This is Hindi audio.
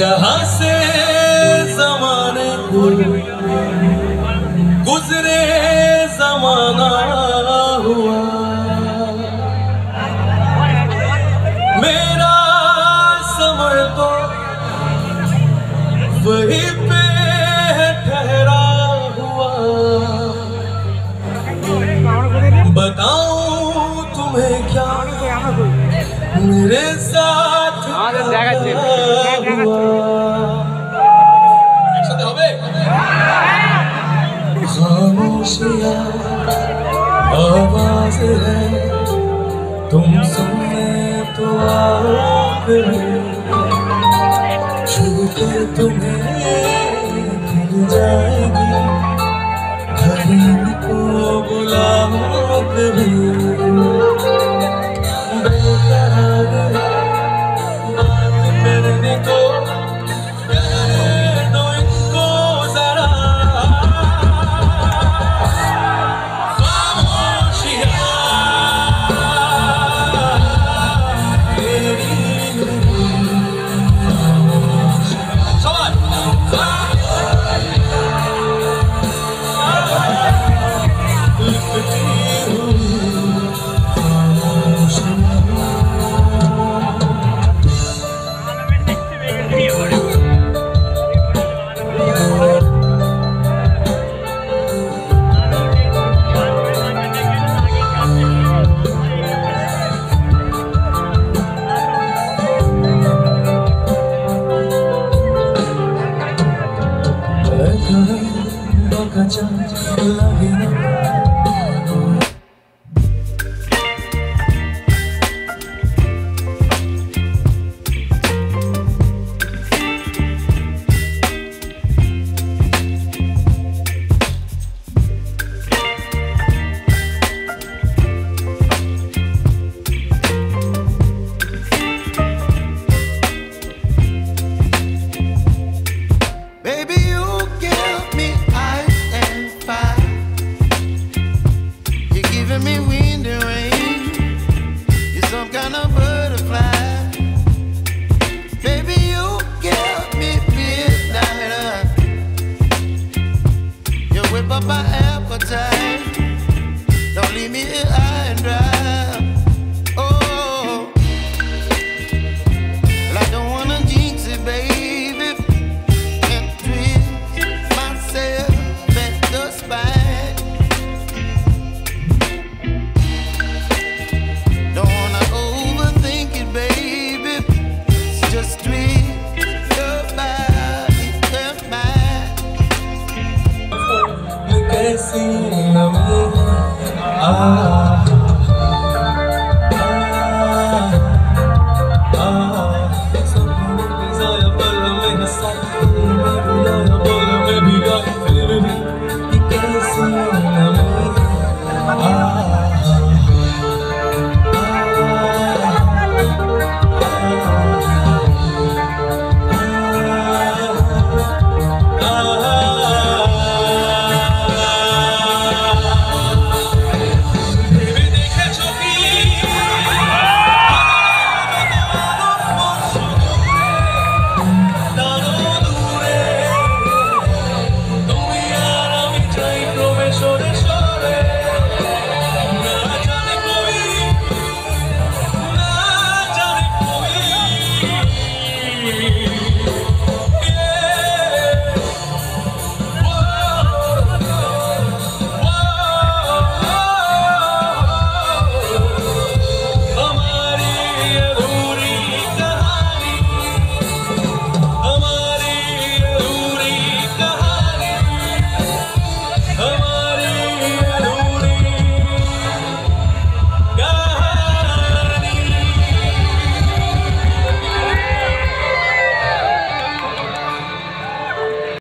जहाँ से जमाने गुजरे जमाना हुआ मेरा समर तो वही पे ठहरा हुआ। बताऊं तुम्हें क्या मेरे साथ खामोशियाँ आवाज़ है तुम सुनने तो आओ फिर छूके तुम्हें खिल जाएगी धड़कन को बुलाओ फिर see you.